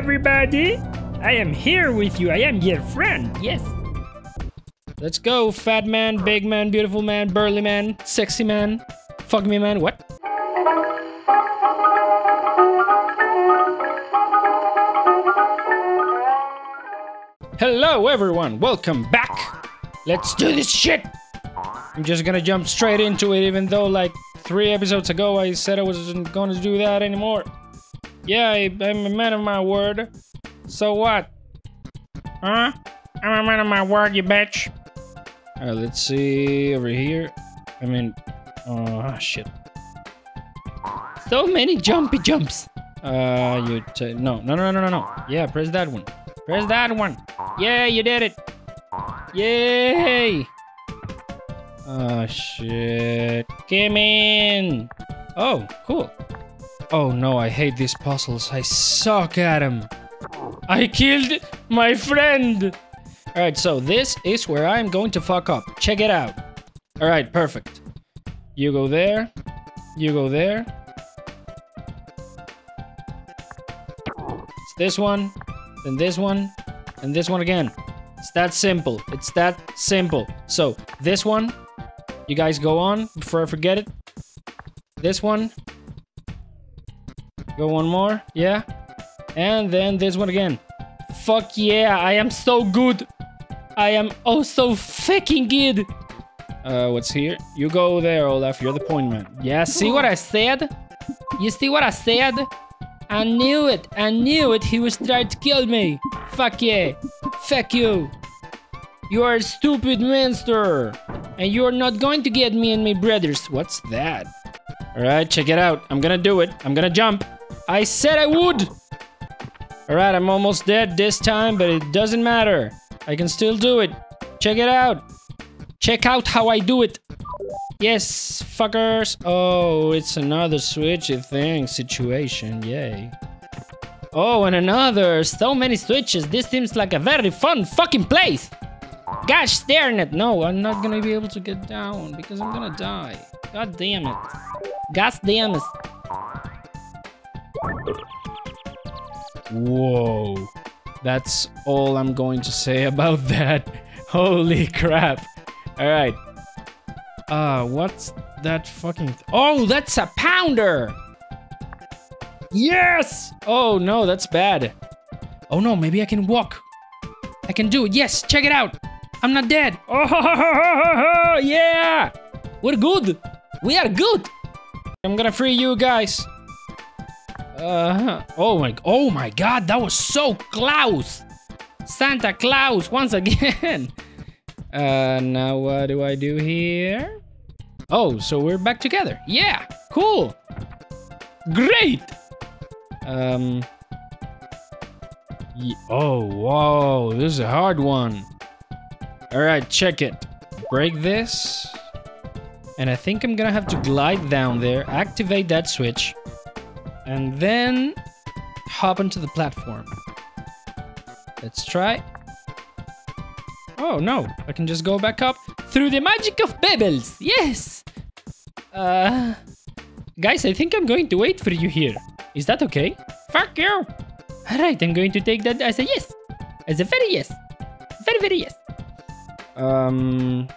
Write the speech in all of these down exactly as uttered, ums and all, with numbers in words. everybody! I am here with you, I am your friend, yes! Let's go, fat man, big man, beautiful man, burly man, sexy man, fuck me man, what? Hello everyone, welcome back! Let's do this shit! I'm just gonna jump straight into it, even though like three episodes ago I said I wasn't gonna do that anymore. Yeah, I, I'm a man of my word. So what? Huh? I'm a man of my word, you bitch. Alright, let's see over here. I mean, oh shit. So many jumpy jumps. Uh, you t- no, no, no, no, no, no. Yeah, press that one. Press that one. Yeah, you did it. Yay! Oh shit. Come in. Oh, cool. Oh no, I hate these puzzles. I suck at them. I killed my friend. All right, so this is where I'm going to fuck up. Check it out. All right, perfect. You go there. You go there. It's this one, then this one, and this one again. It's that simple. It's that simple. So this one, you guys go on before I forget it. This one. Go one more, yeah, and then this one again. Fuck yeah, I am so good. I am oh so fucking good. Uh, what's here? You go there, Olaf, you're the point man. Yeah, see what I said? You see what I said? I knew it, I knew it, he was trying to kill me. Fuck yeah, fuck you. You are a stupid monster, and you are not going to get me and my brothers. What's that? Alright, check it out. I'm gonna do it. I'm gonna jump. I said I would! Alright, I'm almost dead this time, but it doesn't matter. I can still do it. Check it out. Check out how I do it. Yes, fuckers. Oh, it's another switchy thing situation. Yay. Oh, and another. So many switches. This seems like a very fun fucking place. Gosh darn it. No, I'm not gonna be able to get down because I'm gonna die. God damn it. God damn it. Whoa, that's all I'm going to say about that. Holy crap. All right. Uh, what's that fucking... Th oh, that's a pounder. Yes. Oh, no, that's bad. Oh, no, maybe I can walk. I can do it. Yes, check it out. I'm not dead. Oh, ho, ho, ho, ho, ho. Yeah. We're good. We are good. I'm gonna free you guys. Uh-huh. Oh my, oh my god, that was so close. Santa Claus once again. Uh, now what do I do here? Oh, so we're back together. Yeah, cool. Great. Um. Oh, whoa, this is a hard one. All right, check it. Break this. And I think I'm gonna have to glide down there, activate that switch, and then hop onto the platform. Let's try. Oh no, I can just go back up through the magic of pebbles, yes! Uh, guys, I think I'm going to wait for you here. Is that okay? Fuck you! Alright, I'm going to take that as a yes. As a very yes. Very, very yes. Um...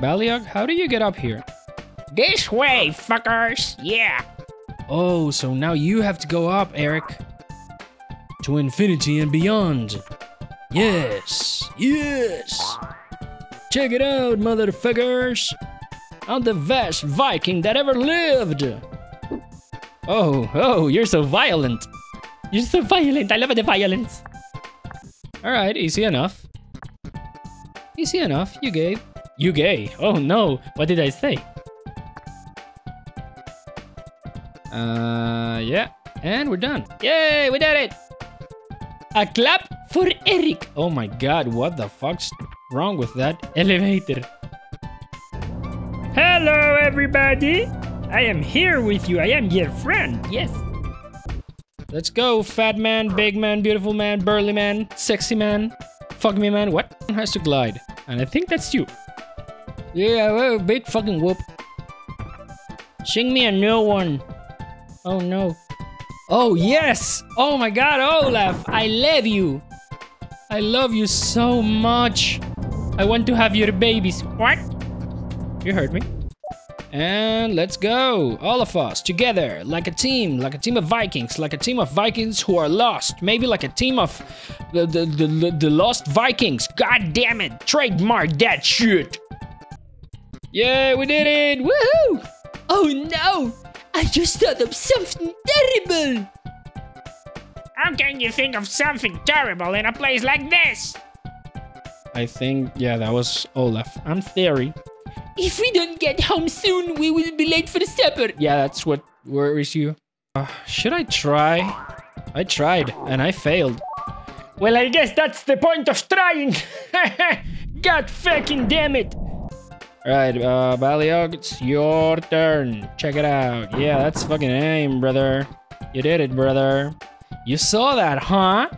Baleog, how do you get up here? This way, fuckers! Yeah! Oh, so now you have to go up, Eric. To infinity and beyond. Yes! Yes! Check it out, motherfuckers! I'm the best Viking that ever lived! Oh, oh, you're so violent! You're so violent, I love the violence! Alright, easy enough. Easy enough, you gave. You gay. Oh no, what did I say? Uh, yeah, and we're done. Yay, we did it! A clap for Eric! Oh my god, what the fuck's wrong with that elevator? Hello everybody! I am here with you, I am your friend, yes! Let's go, fat man, big man, beautiful man, burly man, sexy man, fuck me man, what? Has to glide, and I think that's you. Yeah, well, big fucking whoop. Sing me a new one. Oh no. Oh, yes! Oh my god, Olaf! I love you! I love you so much! I want to have your babies. What? You heard me. And let's go, all of us together, like a team, like a team of Vikings, like a team of Vikings who are lost, maybe like a team of the the, the, the lost Vikings. God damn it, trademark that shit. Yeah, we did it. Woohoo! Oh no, I just thought of something terrible. How can you think of something terrible in a place like this? I think, yeah, that was Olaf. I'm Theory. If we don't get home soon, we will be late for supper. Yeah, that's what worries you. Uh, should I try? I tried, and I failed. Well, I guess that's the point of trying. God fucking damn it. Alright, uh, Baleog, it's your turn. Check it out. Yeah, that's fucking aim, brother. You did it, brother. You saw that, huh?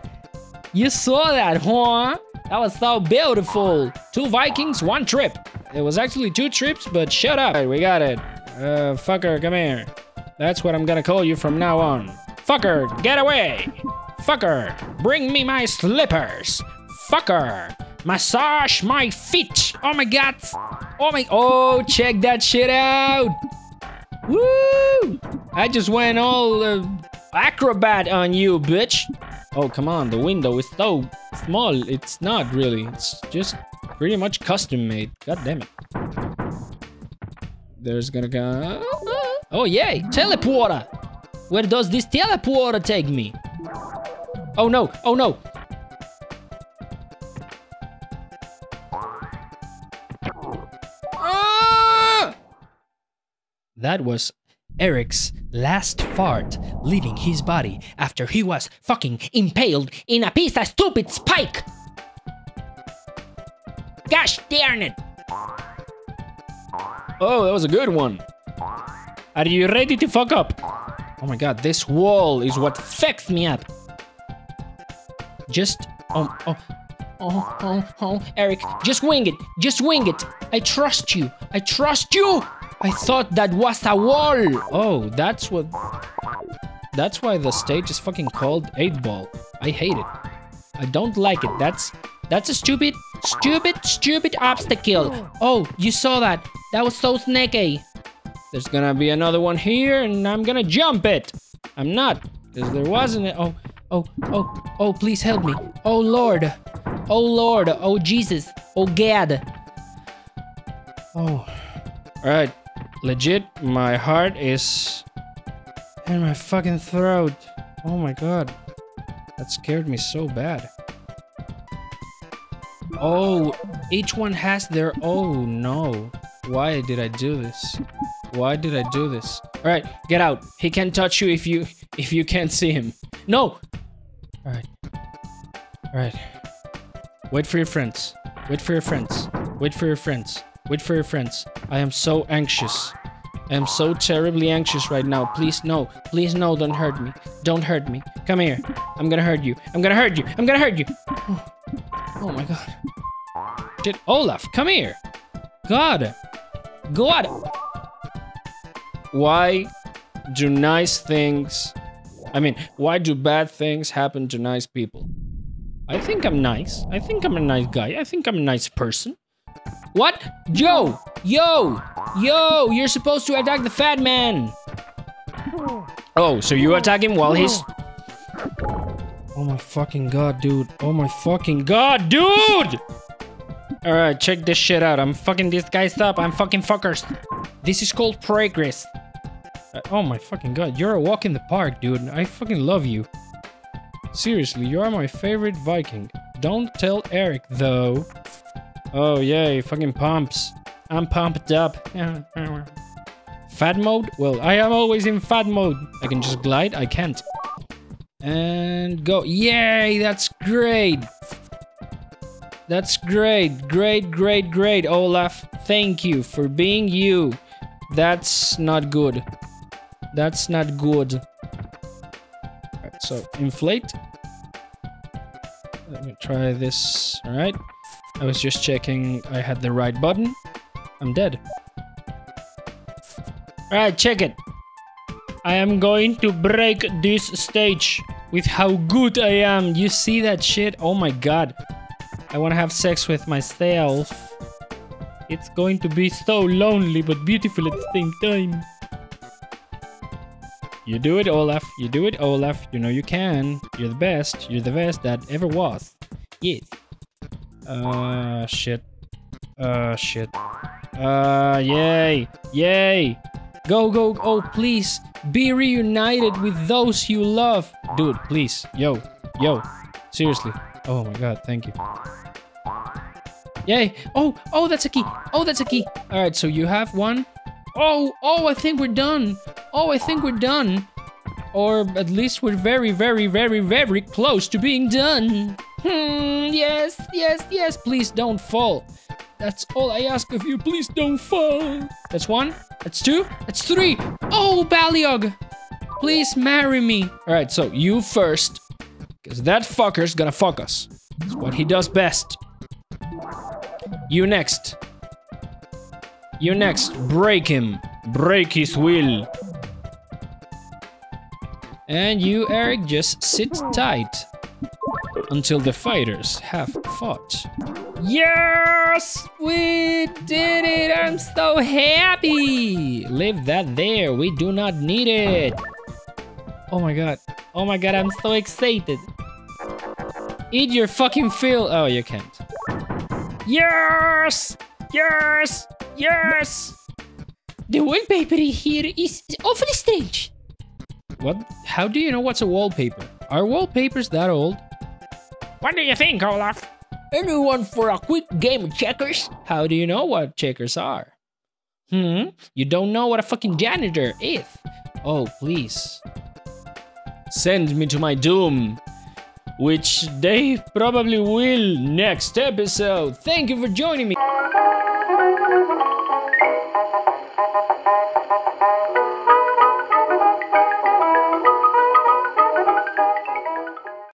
You saw that, huh? That was so beautiful. Two Vikings, one trip. It was actually two trips, but shut up. All right, we got it. Uh, fucker, come here. That's what I'm gonna call you from now on. Fucker, get away. Fucker, bring me my slippers. Fucker, massage my feet. Oh my god. Oh my, oh, check that shit out. Woo! I just went all uh, acrobat on you, bitch. Oh, come on, the window is so small. It's not really, it's just pretty much custom made. God damn it. There's gonna go. Oh, yay! Teleporter! Where does this teleporter take me? Oh no! Oh no! Ah! That was Eric's last fart leaving his body after he was fucking impaled in a piece of stupid spike! Gosh darn it! Oh, that was a good one. Are you ready to fuck up? Oh my god, this wall is what fucks me up. Just... Oh, oh, oh, oh, oh, Eric, just wing it, just wing it. I trust you, I trust you! I thought that was a wall! Oh, that's what... That's why the stage is fucking called eight ball. I hate it. I don't like it, that's... That's a stupid, stupid, stupid obstacle. Oh, you saw that. That was so snaky. There's gonna be another one here, and I'm gonna jump it. I'm not, because there wasn't it. Oh, oh, oh, oh, please help me. Oh, Lord. Oh, Lord. Oh, Jesus. Oh, God. Oh. All right. Legit, my heart is in my fucking throat. Oh, my God. That scared me so bad. Oh, each one has their... Oh, no. Why did I do this? Why did I do this? All right, get out. He can't touch you if you if you can't see him. No! All right. All right. Wait for your friends. Wait for your friends. Wait for your friends. Wait for your friends. I am so anxious. I am so terribly anxious right now. Please, no. Please, no. Don't hurt me. Don't hurt me. Come here. I'm gonna hurt you. I'm gonna hurt you. I'm gonna hurt you. Oh my god. Shit, Olaf, come here. God. God. Why do nice things... I mean, why do bad things happen to nice people? I think I'm nice. I think I'm a nice guy. I think I'm a nice person. What? Yo! Yo! Yo! You're supposed to attack the fat man! Oh, so you attack him while he's... Oh my fucking god, dude. Oh my fucking god, dude! Alright, check this shit out. I'm fucking these guys up. I'm fucking fuckers. This is called progress. Uh, oh my fucking god, you're a walk in the park, dude. I fucking love you. Seriously, you are my favorite Viking. Don't tell Eric, though. Oh, yay, fucking pumps. I'm pumped up. Fat mode? Well, I am always in fat mode. I can just glide? I can't. And go. Yay, that's great. That's great. Great, great, great, Olaf. Thank you for being you. That's not good. That's not good. All right, so, inflate. Let me try this. All right. I was just checking I had the right button. I'm dead. All right, check it. I am going to break this stage with how good I am. You see that shit? Oh my god. I want to have sex with myself. It's going to be so lonely, but beautiful at the same time. You do it, Olaf. You do it, Olaf. You know you can. You're the best. You're the best that ever was. Yes. Uh, shit. Uh, shit. Uh, yay. Yay. Go, go. Oh, please. Be reunited with those you love. Dude, please. Yo. Yo. Seriously. Oh my god, thank you. Yay. Oh, oh, that's a key. Oh, that's a key. All right, so you have one. Oh, oh, I think we're done. Oh, I think we're done. Or at least we're very, very, very, very close to being done. Hmm, yes, yes, yes. Please don't fall. That's all I ask of you. Please don't fall. That's one. That's two. That's three. Oh, Baleog. Please marry me. All right, so you first. Because that fucker's gonna fuck us. It's what he does best. You next. You next. Break him. Break his will. And you, Eric, just sit tight until the fighters have fought. Yes! We did it! I'm so happy! Leave that there. We do not need it. Oh my god. Oh my god, I'm so excited. Eat your fucking fill. Oh, you can't. Yes! Yes! Yes! The wallpaper here is awfully strange. What? How do you know what's a wallpaper? Are wallpapers that old? What do you think, Olaf? Anyone for a quick game of checkers? How do you know what checkers are? Hmm? You don't know what a fucking janitor is. Oh, please. Send me to my doom. Which they probably will next episode. Thank you for joining me.